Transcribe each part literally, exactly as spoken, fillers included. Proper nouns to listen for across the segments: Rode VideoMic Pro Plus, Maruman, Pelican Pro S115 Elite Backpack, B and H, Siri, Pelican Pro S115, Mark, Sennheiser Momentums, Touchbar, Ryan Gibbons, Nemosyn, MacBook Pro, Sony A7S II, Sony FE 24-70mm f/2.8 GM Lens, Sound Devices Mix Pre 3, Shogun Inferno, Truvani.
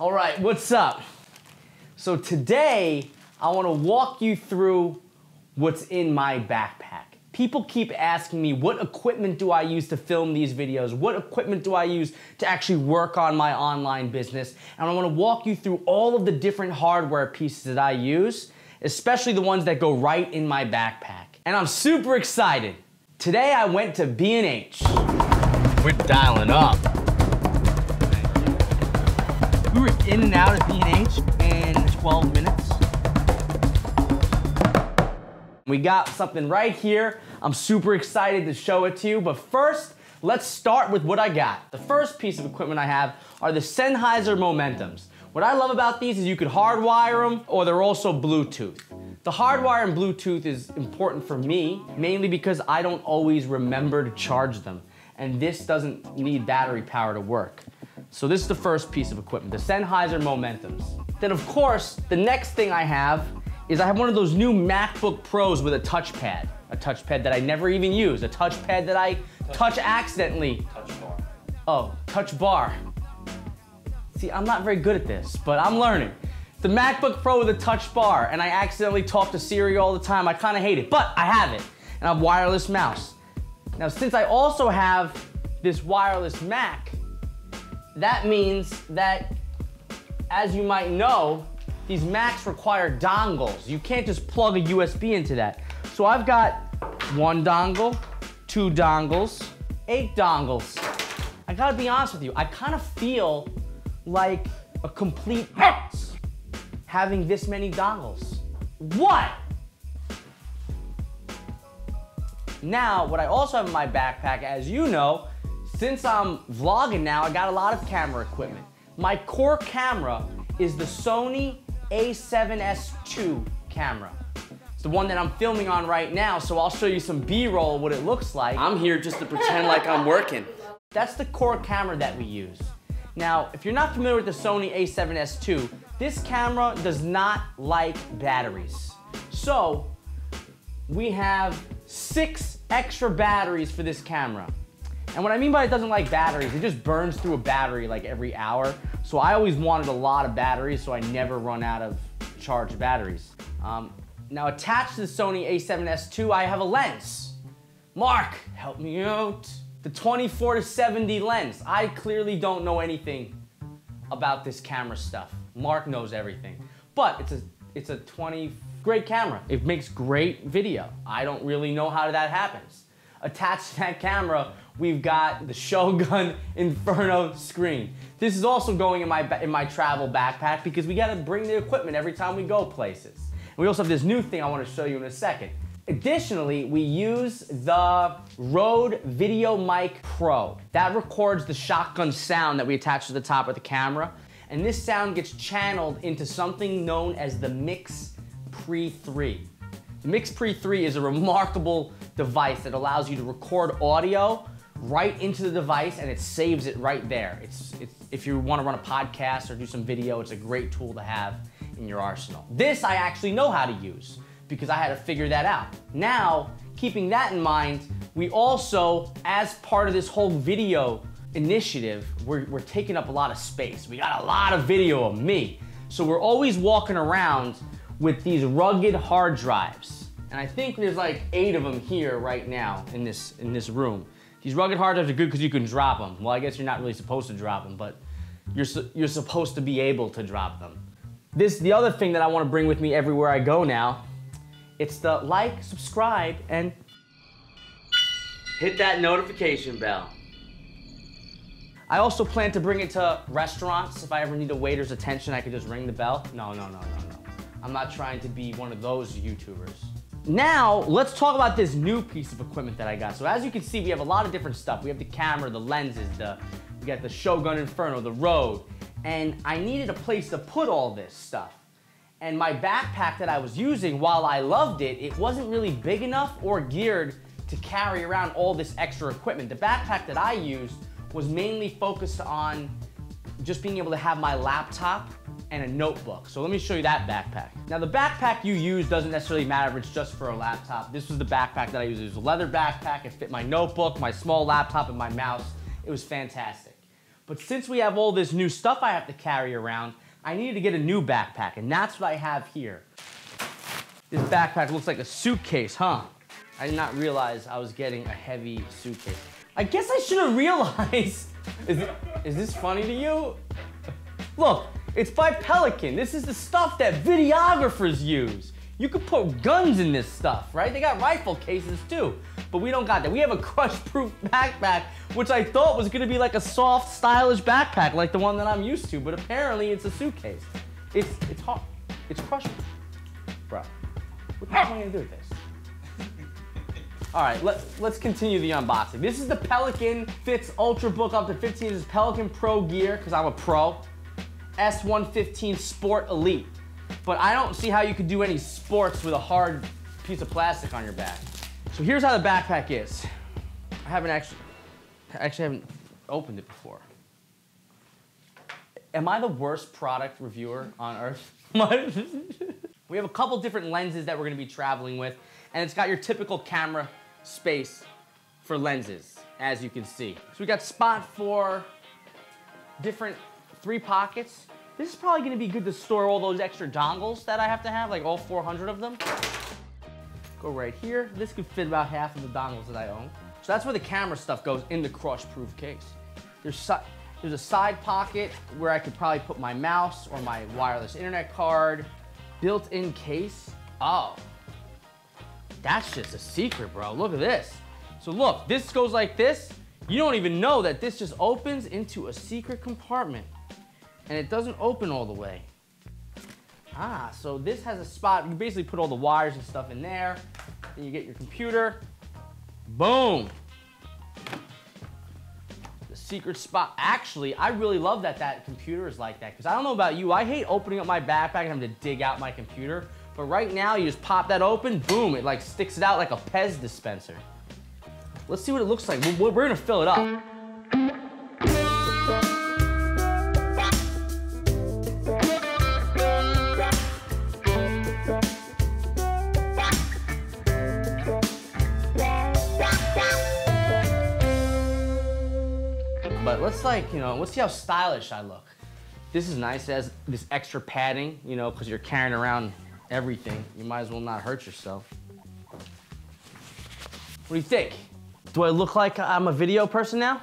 All right, what's up? So today, I wanna walk you through what's in my backpack. People keep asking me, what equipment do I use to film these videos? What equipment do I use to actually work on my online business? And I wanna walk you through all of the different hardware pieces that I use, especially the ones that go right in my backpack. And I'm super excited. Today I went to B and H. We're dialing up. We were in and out of B and H in twelve minutes. We got something right here. I'm super excited to show it to you, but first, let's start with what I got. The first piece of equipment I have are the Sennheiser Momentums. What I love about these is you could hardwire them, or they're also Bluetooth. The hardwire and Bluetooth is important for me, mainly because I don't always remember to charge them, and this doesn't need battery power to work. So this is the first piece of equipment, the Sennheiser Momentums. Then of course, the next thing I have is I have one of those new MacBook Pros with a touchpad. A touchpad that I never even use. A touchpad that I touch, touch accidentally. Touch bar. Oh, touch bar. See, I'm not very good at this, but I'm learning. The MacBook Pro with a touch bar, and I accidentally talk to Siri all the time. I kinda hate it, but I have it. And I have wireless mouse. Now, since I also have this wireless Mac, that means that, as you might know, these Macs require dongles. You can't just plug a U S B into that. So I've got one dongle, two dongles, eight dongles. I gotta be honest with you, I kind of feel like a complete ass having this many dongles. What? Now, what I also have in my backpack, as you know, since I'm vlogging now, I got a lot of camera equipment. My core camera is the Sony A seven S two camera. It's the one that I'm filming on right now, so I'll show you some B-roll of what it looks like. I'm here just to pretend like I'm working. That's the core camera that we use. Now, if you're not familiar with the Sony A seven S two, this camera does not like batteries. So, we have six extra batteries for this camera. And what I mean by it doesn't like batteries, it just burns through a battery like every hour. So I always wanted a lot of batteries so I never run out of charged batteries. Um, now attached to the Sony A seven S two, I have a lens. Mark, help me out. The twenty-four to seventy lens. I clearly don't know anything about this camera stuff. Mark knows everything. But it's a, it's a twenty, great camera. It makes great video. I don't really know how that happens. Attached to that camera, we've got the Shogun Inferno screen. This is also going in my, in my travel backpack because we gotta bring the equipment every time we go places. And we also have this new thing I wanna show you in a second. Additionally, we use the Rode VideoMic Pro. That records the shotgun sound that we attach to the top of the camera. And this sound gets channeled into something known as the Mix Pre three. The Mix Pre three is a remarkable device that allows you to record audio right into the device and it saves it right there. It's, it's if you want to run a podcast or do some video, it's a great tool to have in your arsenal. This I actually know how to use because I had to figure that out. Now, keeping that in mind, we also, as part of this whole video initiative, we're, we're taking up a lot of space. We got a lot of video of me. So we're always walking around with these rugged hard drives. And I think there's like eight of them here right now in this, in this room. These rugged hard drives are good because you can drop them. Well, I guess you're not really supposed to drop them, but you're, su you're supposed to be able to drop them. This, the other thing that I want to bring with me everywhere I go now, it's the like, subscribe, and hit that notification bell. I also plan to bring it to restaurants. If I ever need a waiter's attention, I could just ring the bell. No, no, no, no, no. I'm not trying to be one of those YouTubers. Now, let's talk about this new piece of equipment that I got. So as you can see, we have a lot of different stuff. We have the camera, the lenses, the, we got the Shogun Inferno, the Rode. And I needed a place to put all this stuff. And my backpack that I was using, while I loved it, it wasn't really big enough or geared to carry around all this extra equipment. The backpack that I used was mainly focused on just being able to have my laptop and a notebook. So let me show you that backpack. Now the backpack you use doesn't necessarily matter if it's just for a laptop. This was the backpack that I used. It was a leather backpack. It fit my notebook, my small laptop, and my mouse. It was fantastic. But since we have all this new stuff I have to carry around, I needed to get a new backpack, and that's what I have here. This backpack looks like a suitcase, huh? I did not realize I was getting a heavy suitcase. I guess I should have realized. Is, it, is this funny to you? Look, it's by Pelican. This is the stuff that videographers use. You could put guns in this stuff, right? They got rifle cases too, but we don't got that. We have a crush-proof backpack, which I thought was gonna be like a soft, stylish backpack like the one that I'm used to, but apparently it's a suitcase. It's, it's hard. It's crush-proof. Bro, what the hell am I gonna do with this? All right, let, let's continue the unboxing. This is the Pelican, fits Ultrabook up to fifteen inches, Pelican Pro gear, because I'm a pro, S one fifteen Sport Elite. But I don't see how you could do any sports with a hard piece of plastic on your back. So here's how the backpack is. I haven't actually, I actually haven't opened it before. Am I the worst product reviewer on earth? We have a couple different lenses that we're gonna be traveling with, and it's got your typical camera space for lenses, as you can see. So we got spot for different three pockets. This is probably gonna be good to store all those extra dongles that I have to have, like all four hundred of them. Go right here. This could fit about half of the dongles that I own. So that's where the camera stuff goes in the crush-proof case. There's si there's a side pocket where I could probably put my mouse or my wireless internet card. Built-in case. Oh, that's just a secret, bro. Look at this. So look, this goes like this. You don't even know that this just opens into a secret compartment, and it doesn't open all the way. Ah, so this has a spot. You basically put all the wires and stuff in there, and you get your computer. Boom. The secret spot. Actually, I really love that that computer is like that, because I don't know about you. I hate opening up my backpack and having to dig out my computer. But right now, you just pop that open, boom, it like sticks it out like a Pez dispenser. Let's see what it looks like. We're, we're gonna fill it up. But let's like, you know, let's see how stylish I look. This is nice, it has this extra padding, you know, because you're carrying around everything. You might as well not hurt yourself. What do you think? Do I look like I'm a video person now?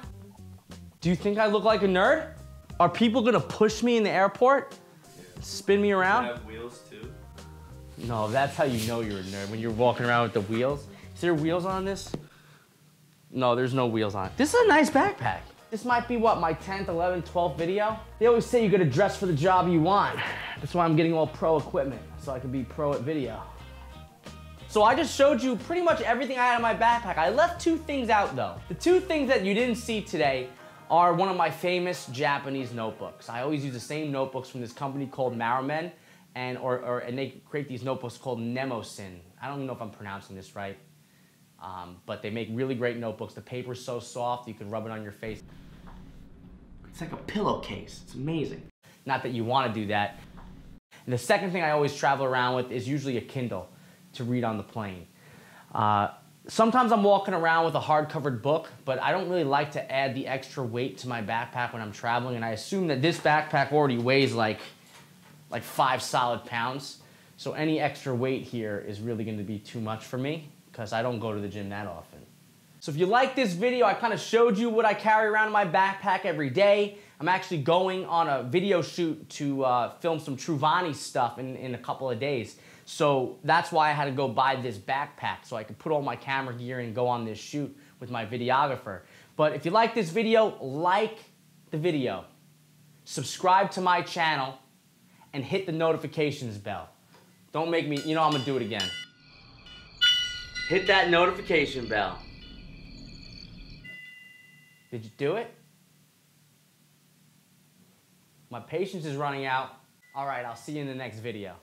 Do you think I look like a nerd? Are people gonna push me in the airport? Yeah. Spin me around? Do I have wheels too? No, that's how you know you're a nerd, when you're walking around with the wheels. Is there wheels on this? No, there's no wheels on it. This is a nice backpack. This might be what, my tenth, eleventh, twelfth video? They always say you gotta dress for the job you want. That's why I'm getting all pro equipment, so I can be pro at video. So I just showed you pretty much everything I had in my backpack. I left two things out though. The two things that you didn't see today are one of my famous Japanese notebooks. I always use the same notebooks from this company called Maruman, and, or, or, and they create these notebooks called Nemosyn. I don't even know if I'm pronouncing this right, um, but they make really great notebooks. The paper's so soft, you can rub it on your face. It's like a pillowcase, it's amazing. Not that you wanna do that. And the second thing I always travel around with is usually a Kindle to read on the plane. Uh, sometimes I'm walking around with a hard-covered book, but I don't really like to add the extra weight to my backpack when I'm traveling, and I assume that this backpack already weighs like, like five solid pounds. So any extra weight here is really gonna be too much for me, because I don't go to the gym that often. So if you like this video, I kind of showed you what I carry around in my backpack every day. I'm actually going on a video shoot to uh, film some Truvani stuff in, in a couple of days. So that's why I had to go buy this backpack, so I could put all my camera gear and go on this shoot with my videographer. But if you like this video, like the video, subscribe to my channel, and hit the notifications bell. Don't make me, you know I'm gonna do it again. Hit that notification bell. Did you do it? My patience is running out. All right, I'll see you in the next video.